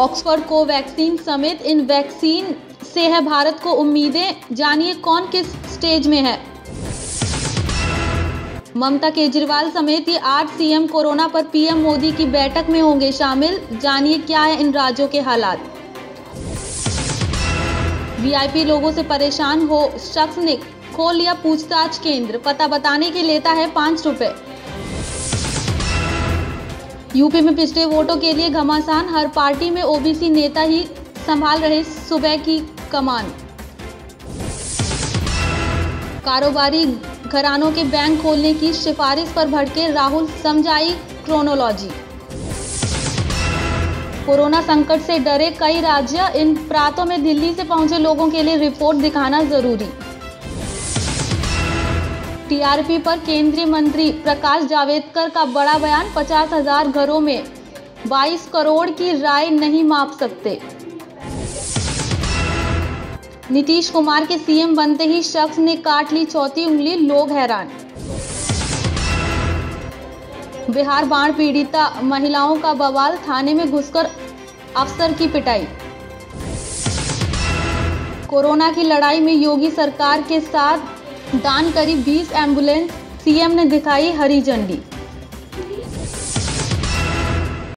Oxford को vaccine समेत इन vaccine से है भारत को उम्मीदें, जानिए कौन किस स्टेज में है। ममता केजरीवाल समेत ये 8 सीएम कोरोना पर पीएम मोदी की बैठक में होंगे शामिल, जानिए क्या है इन राज्यों के हालात। वीआईपी लोगों से परेशान हो शख्स ने खोल लिया पूछताछ केंद्र, पता बताने के लेता है 5 रुपए। यूपी में पिछले वोटों के लिए घमासान, हर पार्टी में ओबीसी नेता ही संभाल रहे सुबह की कमान। कारोबारी घरानों के बैंक खोलने की सिफारिश पर भड़के राहुल, समझाई क्रोनोलॉजी। कोरोना संकट से डरे कई राज्य, इन प्रांतों में दिल्ली से पहुंचे लोगों के लिए रिपोर्ट दिखाना जरूरी। टीआरपी पर केंद्रीय मंत्री प्रकाश जावड़ेकर का बड़ा बयान, 50,000 घरों में 22 करोड़ की राय नहीं माप सकते। नीतीश कुमार के सीएम बनते ही शख्स ने काट ली चौथी उंगली, लोग हैरान। बिहार बाढ़ पीड़िता महिलाओं का बवाल, थाने में घुसकर अफसर की पिटाई। कोरोना की लड़ाई में योगी सरकार के साथ दान करी 20 एम्बुलेंस, सीएम ने दिखाई हरी झंडी।